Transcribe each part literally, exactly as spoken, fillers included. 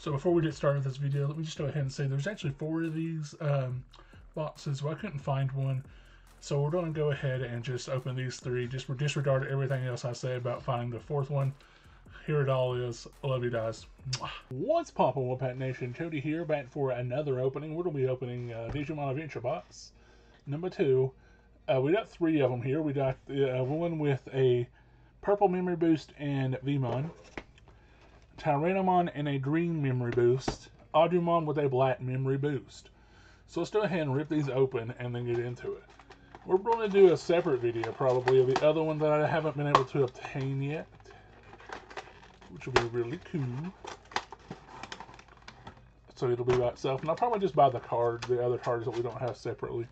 So before we get started with this video, let me just go ahead and say there's actually four of these um, boxes. Well, I couldn't find one. So we're going to go ahead and just open these three. Just disregard everything else I said about finding the fourth one. Here it all is. I love you guys. What's poppin', Wapat Nation? Cody here, back for another opening. We're going to be opening uh, Digimon Adventure Box number two. Uh, we got three of them here. We got the uh, one with a purple memory boost and Veemon, Tyrannomon and a green memory boost, Audrumon with a black memory boost. So let's go ahead and rip these open and then get into it. We're going to do a separate video probably of the other one that I haven't been able to obtain yet, which will be really cool. So it'll be by itself, and I'll probably just buy the card, the other cards that we don't have separately,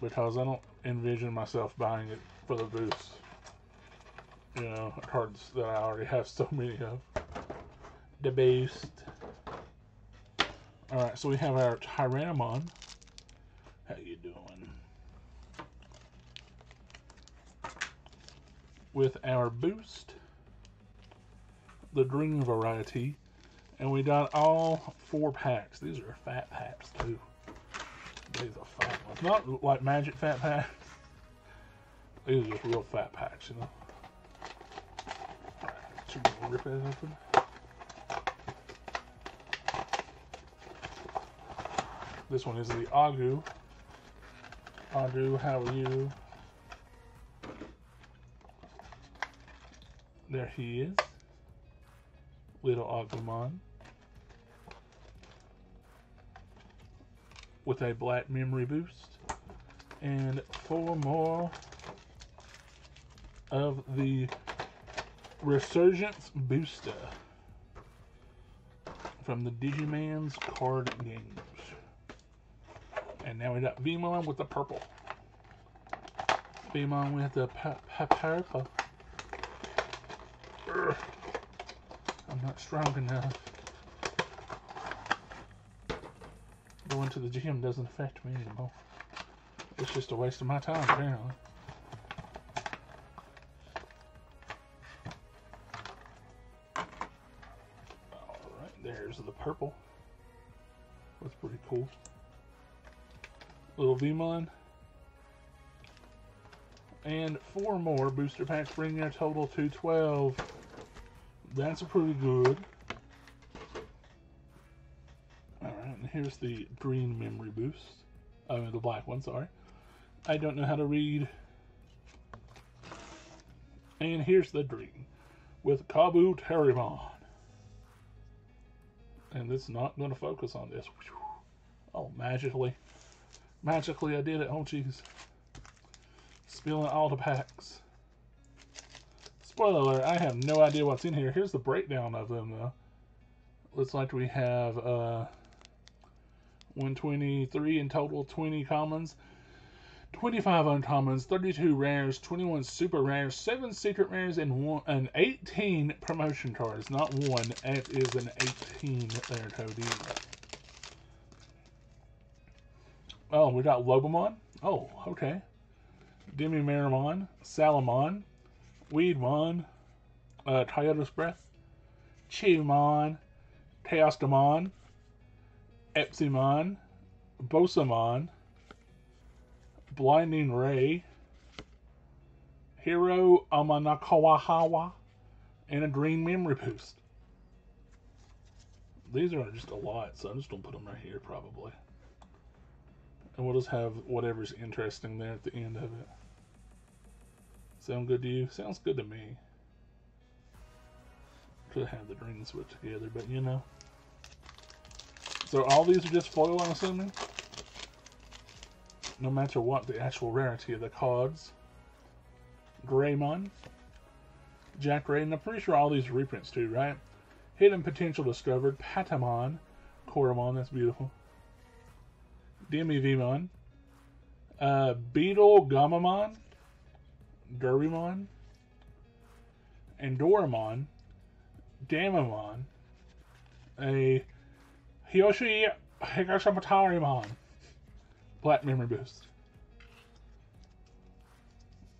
because I don't envision myself buying it for the boost. You know, cards that I already have so many of. The boost. All right, so we have our Tyrannomon. How you doing? With our boost, the green variety, and we got all four packs. These are fat packs too. These are fat ones, not like magic fat packs. These are just real fat packs, you know. So we'll rip that open. This one is the Agu. Agu, how are you? There he is, little Agumon, with a black memory boost, and four more of the Resurgence Booster from the Digimon's card games. And now we got Veemon with the purple, Veemon with the purple. I'm not strong enough. Going to the gym doesn't affect me anymore. It's just a waste of my time, apparently. Alright, there's the purple. That's pretty cool. Little Veemon. And four more booster packs, bringing our total to twelve. That's pretty good. Alright, and here's the green memory boost. I mean, the black one, sorry. I don't know how to read. And here's the green with Kabuterimon. And it's not going to focus on this. Oh, magically. Magically, I did it. Oh, jeez. Spilling all the packs. Spoiler alert, I have no idea what's in here. Here's the breakdown of them, though. Looks like we have uh, one twenty-three in total, twenty commons, twenty-five uncommons, thirty-two rares, twenty-one super rares, seven secret rares, and one, an eighteen promotion cards. Not one, it is an eighteen there, Cody. Oh, we got Lobomon. Oh, okay. DemiMeramon, Salamon, Weedmon, uh, Coyote's Breath, Chivmon, Tasernail, Espimon, Bosamon, Blinding Ray, Hero Amanakawahawa, and a green memory boost. These are just a lot, so I'm just going to put them right here probably. And we'll just have whatever's interesting there at the end of it. Sound good to you? Sounds good to me. Could have the green switch together, but you know. So all these are just foil, I'm assuming? No matter what the actual rarity of the cards. Greymon. Jack Ray, and I'm pretty sure all these are reprints too, right? Hidden Potential Discovered. Patamon. Coromon, that's beautiful. DemiVeemon, uh, Beetle Gamamon, Durumon, and Dorumon, Damamon, a Hiyoshi Higashimatarimon, black memory boost,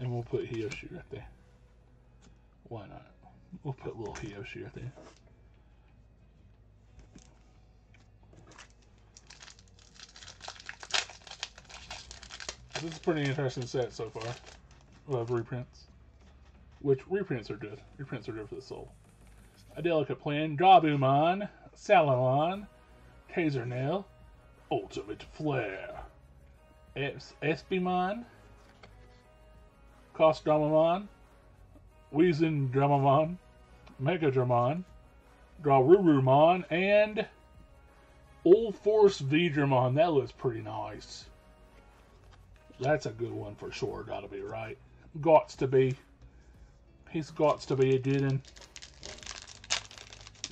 and we'll put Hiyoshi right there. Why not? We'll put little Hiyoshi right there. It's a pretty interesting set so far of reprints. Which reprints are good. Reprints are good for the soul. A Delicate Plan, Drabumon, Salamon, Tasernail, Ultimate Flare, es Espimon, Cost Damamon, Weezin Gamamon, Megadramon, Dorumon, and Old Force Veedramon. That looks pretty nice. That's a good one for sure. Gotta be right. Gots to be. He's gots to be a good one.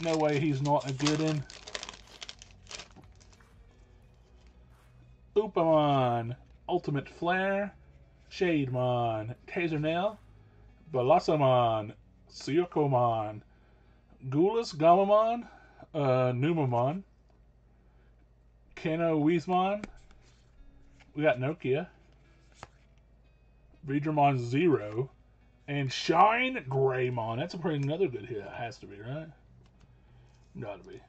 No way he's not a good one. Upamon, Ultimate Flare, Shademon, Tasernail, Bosamon, Coromon, Gulas, Gamamon, uh, Numamon, Kenowisemon. We got Nokia, Veedramon Zero, and Shine Greymon. That's a pretty another good hit. It has to be, right? Gotta be.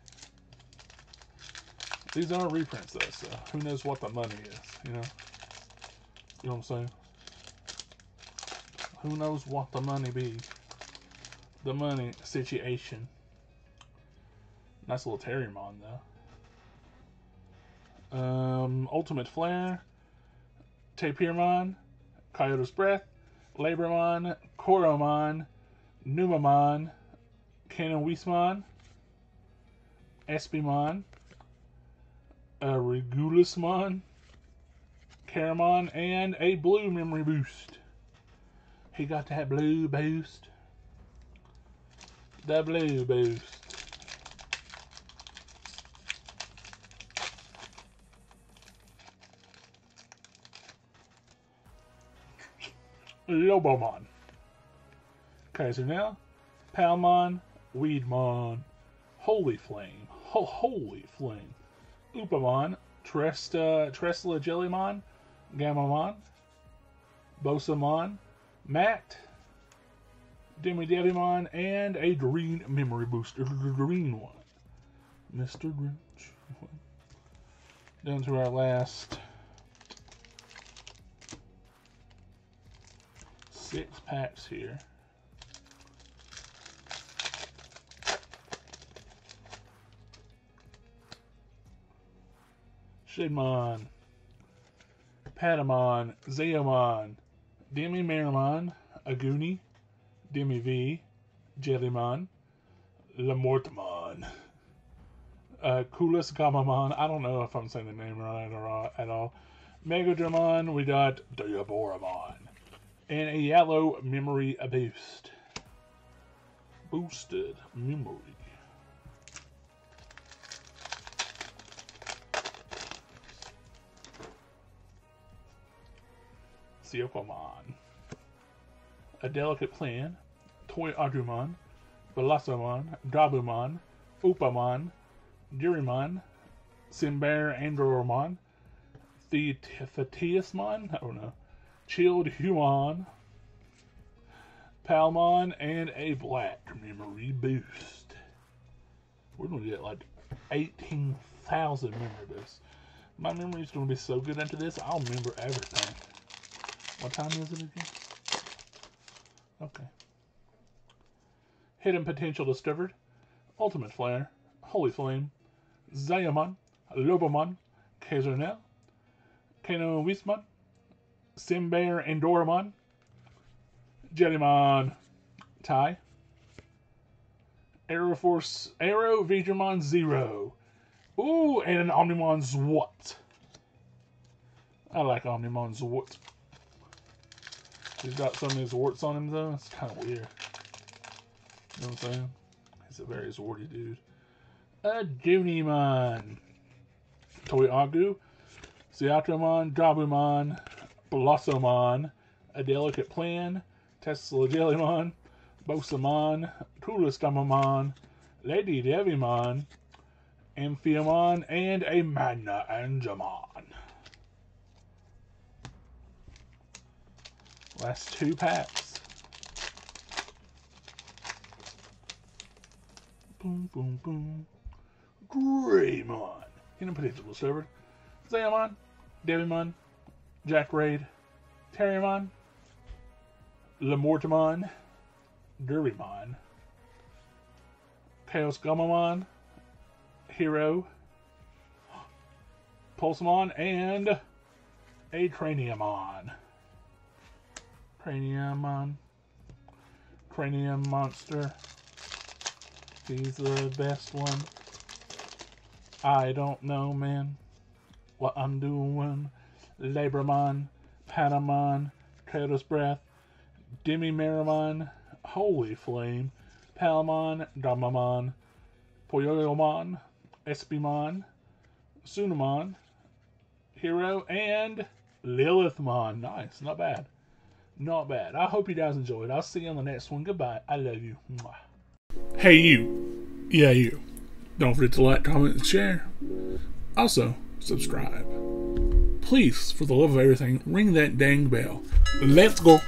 These aren't reprints though, so who knows what the money is, you know? You know what I'm saying? Who knows what the money be? The money situation. Nice little Terrymon though. Um, Ultimate Flare, Tasernail, Coyote's Breath, Labramon, Coromon, Numamon, Kenowisemon, Espimon, a Regulusmon, Terrymon, and a blue memory boost. He got that blue boost. The blue boost. Lobomon. Tasernail, Palmon, Weedmon, Holy Flame. Ho Holy Flame. Upamon, Tresta, Tresla Jellymon, Gamamon, Bosamon, Matt, Demi Devimon, and a green memory booster. Green one. Mister Grinch. Down to our last six packs here. Chivmon, Patamon, Zeomon, DemiMeramon, Aguni, DemiV, Jellymon, Lamortamon, uh, Kulis Gamamon. I don't know if I'm saying the name right or at all. Megadramon, we got Dorumon, and a yellow memory boost. Boosted memory. Upamon, A Delicate Plan, Toy Audrumon, Belasamon, Drabumon, Upamon, Durumon, Simber and Dorumon, the Thetiasmon, I don't know, Chilled Human, Palmon, and a black memory boost. We're gonna get like eighteen thousand memory boosts. My memory's gonna be so good after this, I'll remember everything. What time is it again? Okay. Hidden Potential Discovered, Ultimate Flare, Holy Flame, Zeomon, Lobomon, Tasernail, Kenowisemon, Simber and Dorumon, Jellymon, Ty, Aeroforce, Aero Veedramon Zero. Ooh, and an Omnimon Zwart. I like Omnimon Zwart. He's got some of his warts on him, though. It's kind of weird. You know what I'm saying? He's a very warty dude. A Junimon. Toy Agu. Siatramon. Drabumon. Blossomon. A Delicate Plan. Tesla Jellymon. Bosamon. Kulistamamon. Lady Devimon. Amphiamon. And a Magna Angemon. Last two packs. Boom, boom, boom. Greymon. Hidden Potential Discovered. Zeomon. Devimon. Jack Raid, Terrymon, Lamortamon, Durumon, Tails Gamamon, Hero, Pulsamon, and a Craniamon. Craniamon. Cranium Monster. He's the best one. I don't know, man, what I'm doing. Labramon, Patamon, Kratos Breath, DemiMeramon, Holy Flame, Palmon, Gamamon, Poyomon, Espimon, Sunamon, Hero, and Lilithmon. Nice, not bad. Not bad. I hope you guys enjoyed. I'll see you on the next one. Goodbye. I love you. Mwah. Hey, you. Yeah, you. Don't forget to like, comment, and share. Also, subscribe. Please, for the love of everything, ring that dang bell. Let's go.